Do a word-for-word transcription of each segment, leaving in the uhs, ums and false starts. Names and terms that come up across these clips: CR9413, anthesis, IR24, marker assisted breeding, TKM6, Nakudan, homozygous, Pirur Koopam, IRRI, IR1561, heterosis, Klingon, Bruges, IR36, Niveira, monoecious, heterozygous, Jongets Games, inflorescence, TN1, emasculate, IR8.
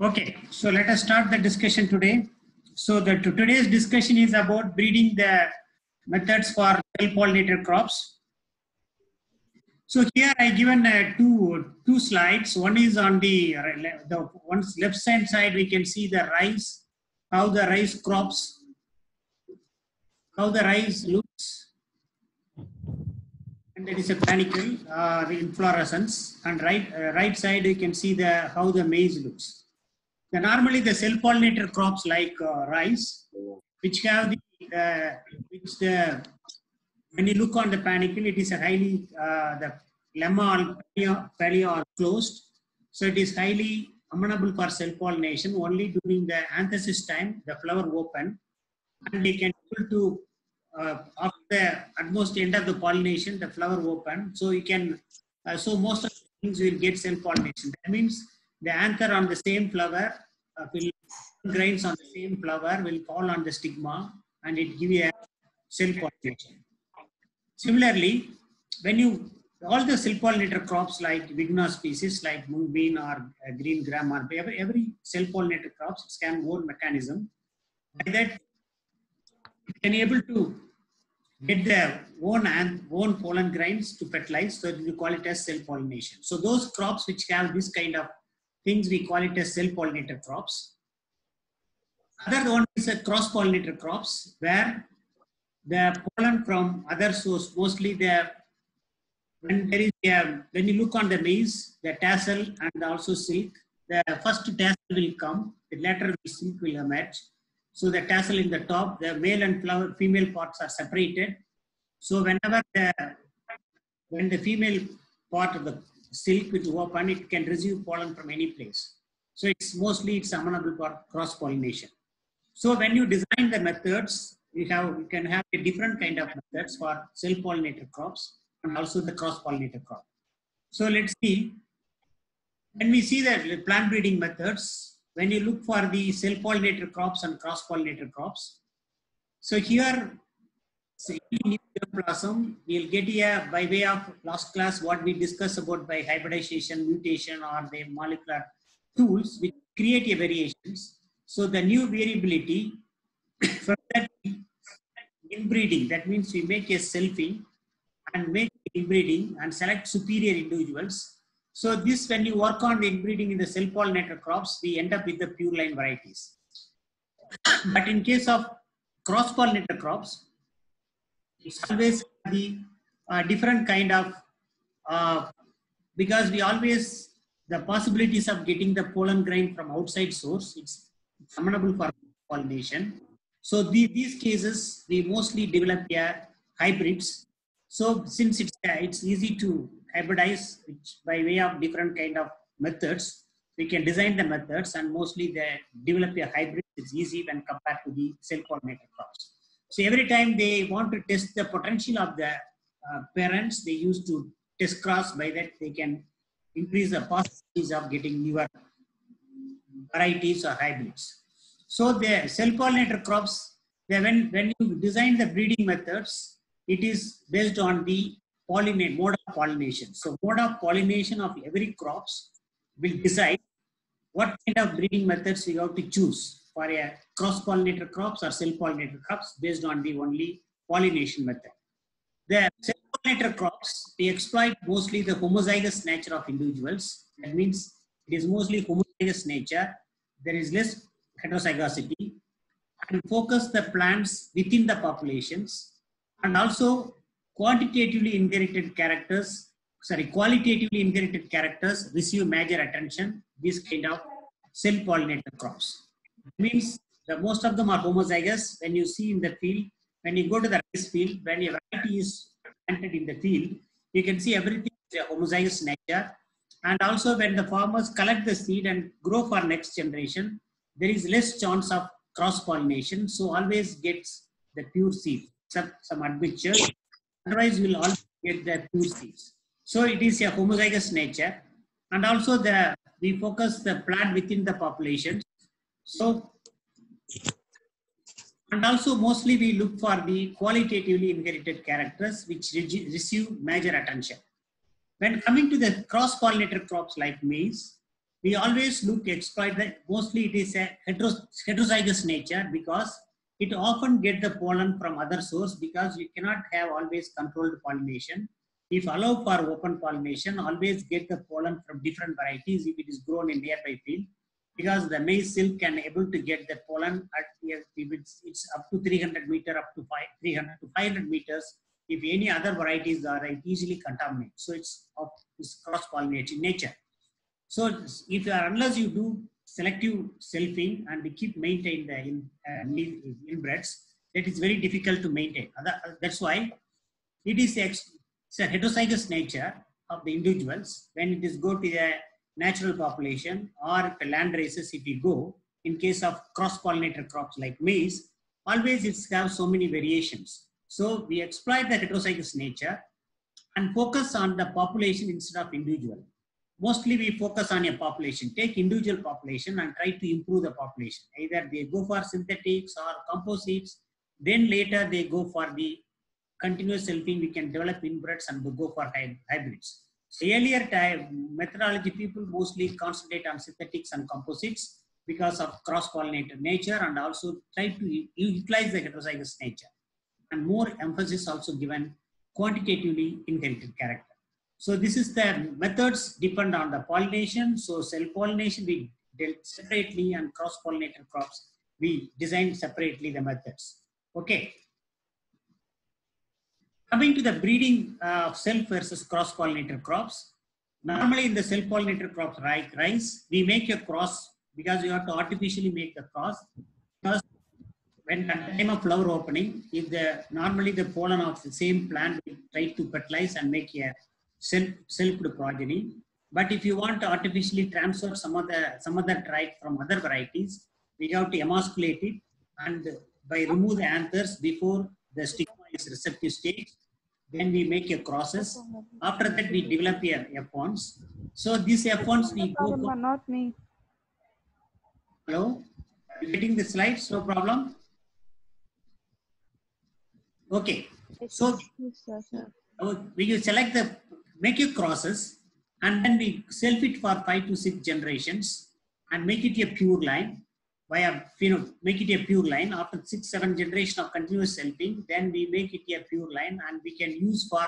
Okay, so let us start the discussion today. So the today's discussion is about breeding the methods for well-pollinated crops. So here I given uh, two two slides. One is on the the one's left hand side. We can see the rice, how the rice crops, how the rice looks, and there is a panicule uh, inflorescence. And right uh, right side you can see the how the maize looks. Then normally the self-pollinated crops like uh, rice, which have the uh, which the when you look on the panicle, it is a highly uh, the lemma or pellia are closed, so it is highly amenable for self-pollination. Only during the anthesis time, the flower open, and they can able to uh, after the almost end of the pollination, the flower open. So you can uh, so most of the things will get self-pollination. That means the anther on the same flower uh, will grains on the same flower will fall on the stigma and it give a self-pollination. Similarly, when you all the self-pollinator crops like vigna species like mung bean or uh, green gram or every, every self-pollinator crops, it's can own mechanism. By that, it can able to get their own and own pollen grains to fertilize, so we call it as self-pollination. So those crops which have this kind of things we call it as self-pollinated crops. Other one is a cross-pollinated crops where the pollen from other source, mostly the when there is a, when you look on the maize, the tassel and also silk. The first tassel will come, the later the silk will emerge. So the tassel in the top, the male and flower, female parts are separated. So whenever the when the female part of the silk with open, it can receive pollen from any place. So it's mostly it's amenable for cross pollination. So when you design the methods, you have you can have a different kind of methods for self pollinated crops and also the cross pollinated crop. So let's see. When we see the plant breeding methods, when you look for the self pollinated crops and cross pollinated crops, so here. So in neoplasm, we'll get here by way of last class what we discussed about by hybridization, mutation, or the molecular tools which create a variations. So the new variability from that inbreeding. That means we make a selfie and make inbreeding and select superior individuals. So this, when you work on the inbreeding in the self-pollinated crops, we end up with the pure line varieties. But in case of cross-pollinated crops, it's always the uh, different kind of uh, because we always the possibilities of getting the pollen grain from outside source, it's amenable for pollination. So the, these cases we mostly develop a hybrids. So since it's uh, it's easy to hybridize, which by way of different kind of methods we can design the methods, and mostly they develop a hybrid is easy when compared to the self-pollinated crops. So every time they want to test the potential of the uh, parents, they used to test cross. By that they can increase the possibilities of getting newer varieties or hybrids. So the self-pollinated crops, they, when when you design the breeding methods, it is based on the pollinate mode of pollination. So mode of pollination of every crops will decide what kind of breeding methods we have to choose for a cross-pollinated crops or self-pollinated crops based on the only pollination method. The self-pollinated crops, they exploit mostly the homozygous nature of individuals. That means it is mostly homozygous nature. There is less heterozygosity, and focus the plants within the populations, and also quantitatively inherited characters, sorry, qualitatively inherited characters receive major attention. This kind of self-pollinated crops. Means the most of them are homozygous. When you see in the field, when you go to the rice field, when a variety is planted in the field, you can see everything is a homozygous nature. And also, when the farmers collect the seed and grow for next generation, there is less chance of cross pollination. So always gets the pure seed, except some admixture. Otherwise, you will always get the pure seeds. So it is a homozygous nature, and also the we focus the plant within the population. So, and also mostly we look for the qualitatively inherited characters which receive major attention. When coming to the cross-pollinated crops like maize, we always look to exploit that. Mostly it is a heterozygous nature because it often get the pollen from other source, because you cannot have always controlled pollination. If allow for open pollination, always get the pollen from different varieties if it is grown in nearby field, because the maize silk can able to get the pollen at if it's, it's up to three hundred meter, up to three hundred to five hundred meters. If any other varieties are, it easily contaminate. So it's of this cross pollinating nature. So if you are, unless you do selective selfing and keep maintain the in, uh, inbreds, that is very difficult to maintain. That's why it is a, it's a heterozygous nature of the individuals. When it is go to the natural population or the land races, if you go in case of cross pollinator crops like maize, always it's have so many variations. So we exploit the heterozygous nature and focus on the population instead of individual. Mostly we focus on a population, take individual population and try to improve the population. Either they go for synthetics or composites, then later they go for the continuous selfing, we can develop inbreds and go for hybrids. So earlier time, methodology people mostly concentrate on synthetics and composites because of cross-pollinator nature, and also try to utilize the heterozygous nature. And more emphasis also given quantitatively inherited character. So this is the methods depend on the pollination. So self-pollination we dealt separately, and cross-pollinator crops we designed separately the methods. Okay. Coming to the breeding uh, of self versus cross-pollinator crops. Normally in the self-pollinator crops like rice, we make a cross because you have to artificially make the cross. Because when at time of flower opening, if the normally the pollen of the same plant will try to fertilize and make a self-selfed progeny, but if you want to artificially transfer some of the some other trait from other varieties, we have to emasculate it and by remove the anthers before the stigma is receptive stage. Then we make a crosses. After that we develop a F ones. So these F ones we go for. Not me. Hello, are you getting the slides? No problem. Okay, so we you select the make your crosses and then we self it for five to six generations and make it a pure line via phenol. Make it a pure line after six seven generation of continuous selfing. Then we make it a pure line and we can use for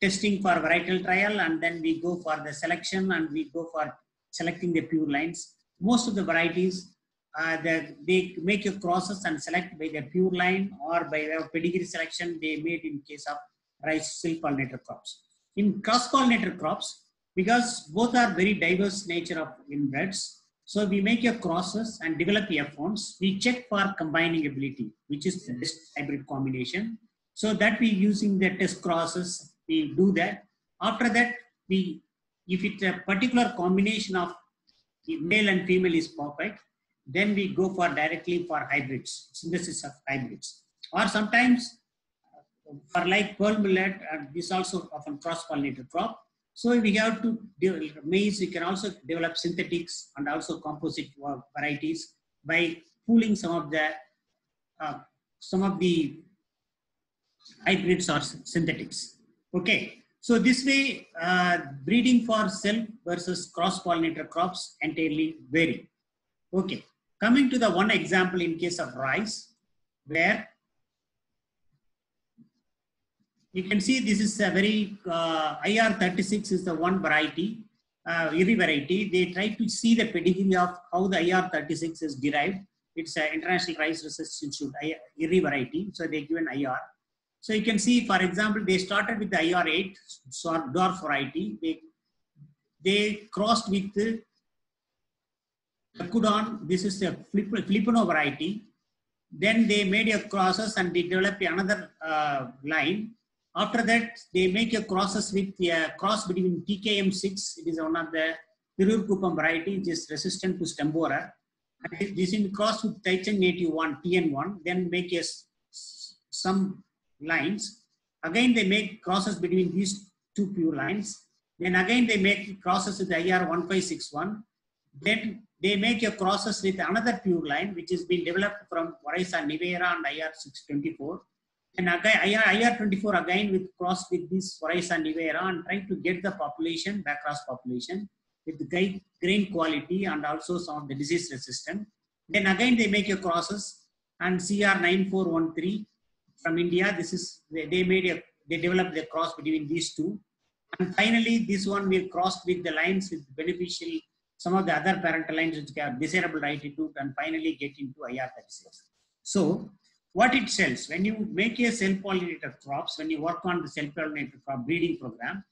testing for varietal trial, and then we go for the selection and we go for selecting the pure lines. Most of the varieties uh, that they make your crosses and select by the pure line or by the pedigree selection they made in case of rice silk pollinator crops. In cross-pollinator crops, because both are very diverse nature of inbreds, so we make a crosses and develop F ones. We check for combining ability, which is the best hybrid combination. So that we using the test crosses, we do that. After that, we if it's a particular combination of male and female is perfect, then we go for directly for hybrids, synthesis of hybrids, or sometimes for like pearl millet, and this also often cross-pollinated crop. So we have to develop maize. We can also develop synthetics and also composite varieties by pooling some of the uh, some of the hybrids or synthetics. Okay, so this way uh, breeding for self versus cross-pollinator crops entirely vary. Okay, coming to the one example in case of rice, where you can see this is a very uh, I R thirty-six is the one variety, uh, every variety. They try to see the pedigree of how the I R thirty-six is derived. It's an International Rice Research Institute, I R R I variety. So they give an I R. So you can see, for example, they started with the I R eight, so dwarf variety. They they crossed with the Nakudan. This is a Filipino variety. Then they made a crosses and they developed another uh, line. After that, they make a crosses with a cross between T K M six. It is one of the Pirur Koopam variety, which is resistant to Stembora. And this is crossed with T N one, T N one. Then make a, some lines. Again, they make crosses between these two pure lines. Then again, they make crosses with I R one five six one. Then they make a crosses with another pure line, which has been developed from Niveira and I R six twenty-four. And again, I R twenty-four again with cross with this Niveira and trying to get the population, back cross population. with the grain quality and also some of the disease resistant. Then again they make a crosses, and C R nine four one three from India. This is they made a they developed a cross between these two, and finally this one we crossed with the lines with beneficial some of the other parental lines which have desirable altitude, and finally get into I R thirty-six. So what it sells when you make a self-pollinator crops, when you work on the self-pollinator crop breeding program,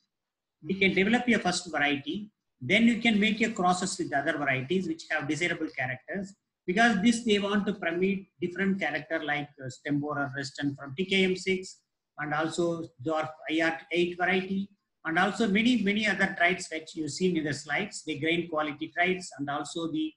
we can develop a first variety. Then you can make a crosses with other varieties which have desirable characters, because this they want to permit different character like uh, stem borer resistant from T K M six, and also dwarf I R eight variety, and also many many other traits which you seen in the slides, the grain quality traits, and also the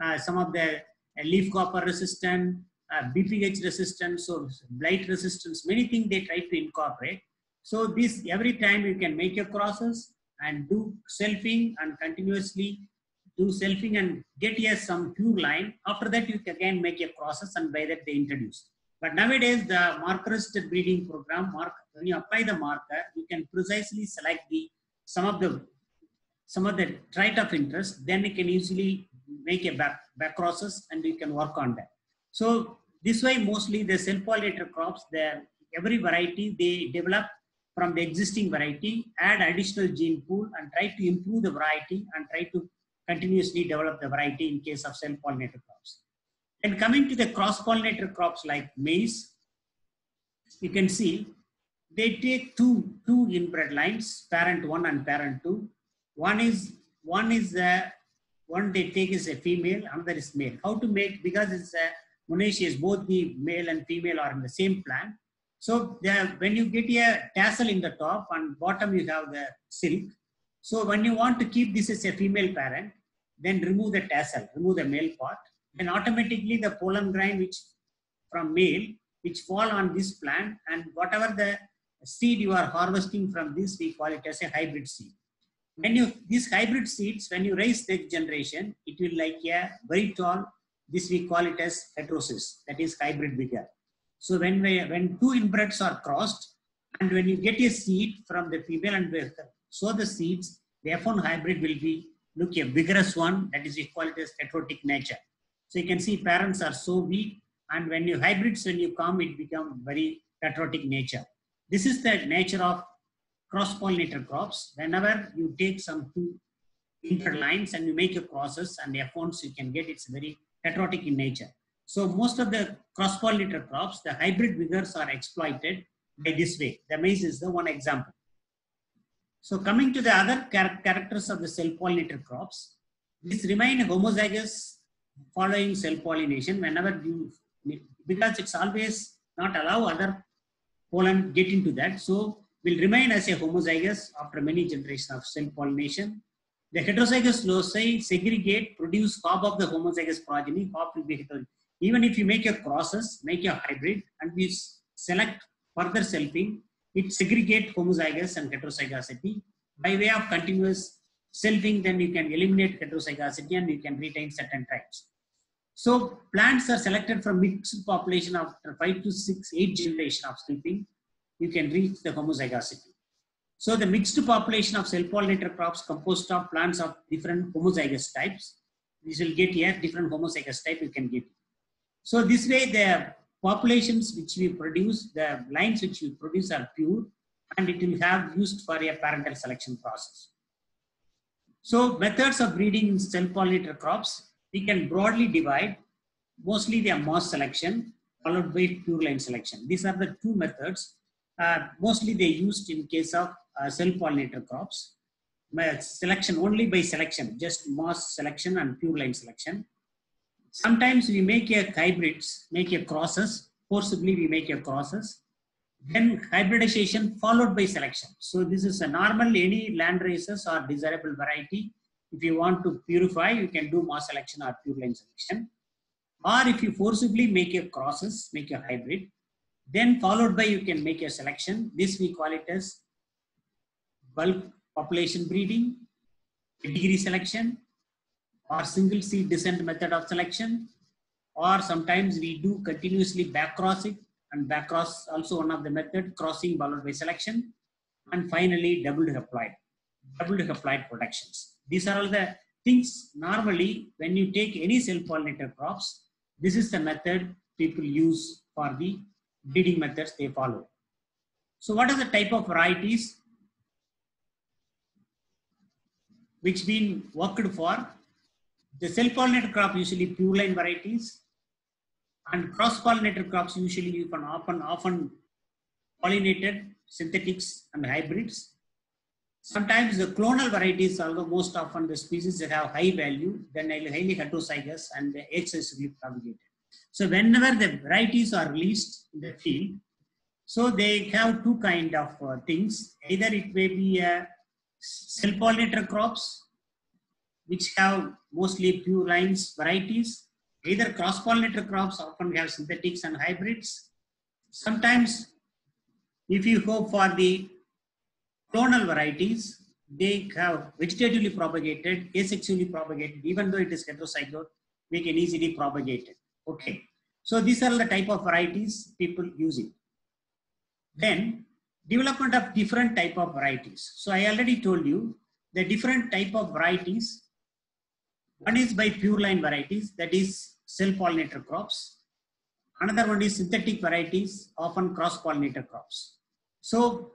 uh, some of the uh, leaf copper resistant, uh, B P H resistant, so blight resistance, many things they try to incorporate. So this every time you can make your crosses and do selfing and continuously do selfing and get here some pure line. After that you can again make a crosses, and by that they introduce. But nowadays the marker assisted breeding program, mark when you apply the marker you can precisely select the some of the some of the trait of interest, then you can easily make a back, back crosses, and you can work on that. So this way mostly the self-pollinator crops, their every variety they develop from the existing variety, add additional gene pool, and try to improve the variety, and try to continuously develop the variety in case of self-pollinator crops. And coming to the cross-pollinator crops like maize, you can see they take two two inbred lines, parent one and parent two. One is one is a, one they take is a female, another is male. How to make, because it's a monoecious, both the male and female are in the same plant. So there, when you get a tassel in the top and bottom, you have the silk. So when you want to keep this as a female parent, then remove the tassel, remove the male part, and automatically the pollen grain which from male which fall on this plant, and whatever the seed you are harvesting from this, we call it as a hybrid seed. When you these hybrid seeds, when you raise next generation, it will like a very tall. This we call it as heterosis. That is hybrid vigor. So when we, when two inbreds are crossed, and when you get a seed from the female and the so the seeds, the F one hybrid will be look a vigorous one. That is we call it as heterotic nature. So you can see parents are so weak, and when you hybrids when you come, it become very heterotic nature. This is the nature of cross-pollinator crops. Whenever you take some two interlines and you make a crosses and the F ones you can get, it's very heterotic in nature. So most of the cross-pollinator crops, the hybrid vigors are exploited by this way. The maize is the one example. So coming to the other char characters of the self-pollinator crops, these remain homozygous following self-pollination. Whenever you, because it's always not allow other pollen get into that, so will remain as a homozygous after many generations of self-pollination. The heterozygous loci segregate, produce half of the homozygous progeny, half will be heterozygous. Even if you make a crosses, make a hybrid, and we select further selfing, it segregate homozygous and heterozygosity by way of continuous selfing. Then you can eliminate heterozygosity and you can retain certain traits. So plants are selected from mixed population after five to six, eight generation of selfing. You can reach the homozygosity. So the mixed population of self-pollinator crops composed of plants of different homozygous types. This will get here different homozygous type you can get. So this way the populations which we produce, the lines which we produce are pure, and it will have used for a parental selection process. So methods of breeding self-pollinator crops we can broadly divide. Mostly they are mass selection followed by pure line selection. These are the two methods. Uh, mostly they used in case of uh, self-pollinator crops. But selection only by selection, just mass selection and pure line selection. Sometimes we make a hybrids, make a crosses. Forcibly we make a crosses, then hybridization followed by selection. So this is a normal any land races or desirable variety. If you want to purify, you can do mass selection or pure line selection. Or if you forcibly make a crosses, make a hybrid, then followed by you can make a selection. This we call it as bulk population breeding, pedigree selection, or single seed descent method of selection, or sometimes we do continuously back crossing, and back cross also one of the method, crossing followed by selection, and finally double haploid, double haploid productions. These are all the things normally when you take any self-pollinator crops. This is the method people use for the breeding methods they follow. So, what are the type of varieties which been worked for? The self-pollinator crop usually pure line varieties, and cross-pollinator crops usually you can often often pollinated synthetics and hybrids. Sometimes the clonal varieties, although most often the species that have high value, then highly heterozygous and the eggs is propagated. So whenever the varieties are released in the field, so they have two kind of uh, things. Either it may be a uh, self-pollinator crops, which have mostly pure lines varieties. Either cross-pollinator crops often have synthetics and hybrids. Sometimes, if you go for the clonal varieties, they have vegetatively propagated, asexually propagated, even though it is heterozygote, they can easily propagate it. Okay, so these are the type of varieties people using. Then development of different type of varieties. So I already told you the different type of varieties. One is by pure line varieties, that is self-pollinator crops. Another one is synthetic varieties, often cross-pollinator crops. So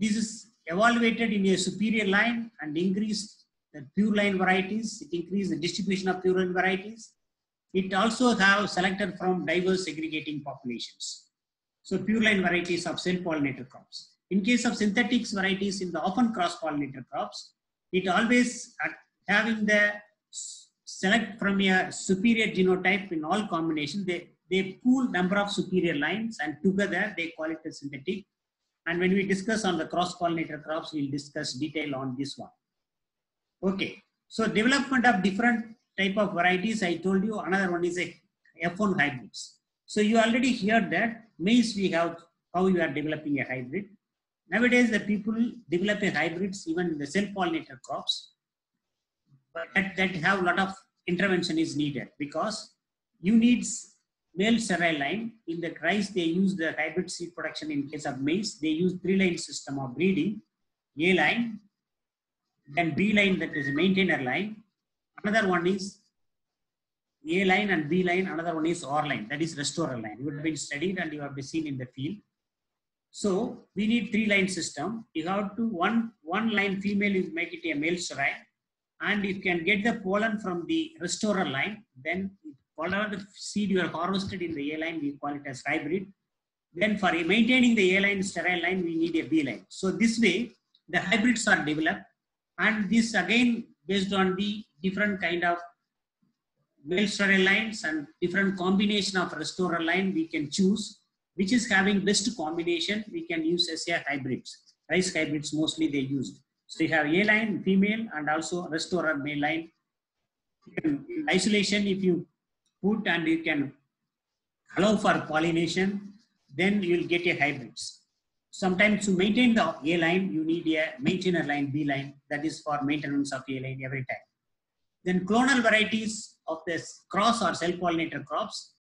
this is evaluated in a superior line and increased the pure line varieties. It increased the distribution of pure line varieties. It also have selected from diverse segregating populations. So pure line varieties of self-pollinator crops. In case of synthetics varieties in the often cross-pollinator crops, it always having the select from a superior genotype in all combinations. They They pool number of superior lines and together they call it a synthetic. And when we discuss on the cross-pollinator crops, we'll discuss detail on this one. Okay, so development of different type of varieties, I told you. Another one is a F one hybrids. So you already heard that maize we have, how you are developing a hybrid. Nowadays the people developing hybrids even in the self-pollinator crops, but that, that have a lot of intervention is needed because you need male sterile line. In the rice, they use the hybrid seed production. In case of maize, they use three-line system of breeding, A line, then B line, that is maintainer line. Another one is A line and B line. Another one is R line, that is restorer line. You would have been studied and you have been seen in the field. So we need three-line system. You have to one one line female, you make it a male sterile, and you can get the pollen from the restorer line. Then whatever the seed you are harvested in the A line, we call it as hybrid. Then for maintaining the A line, sterile line, we need a B line. So this way, the hybrids are developed. And this again, based on the different kind of male sterile lines and different combination of restorer line, we can choose, which is having best combination, we can use as a hybrids. Rice hybrids mostly they used. So you have A line, female, and also restorer male line. In isolation, if you put and you can allow for pollination, then you will get a hybrids. Sometimes to maintain the A line, you need a maintainer line, B line, that is for maintenance of A line every time. Then clonal varieties of this cross or self-pollinator crops,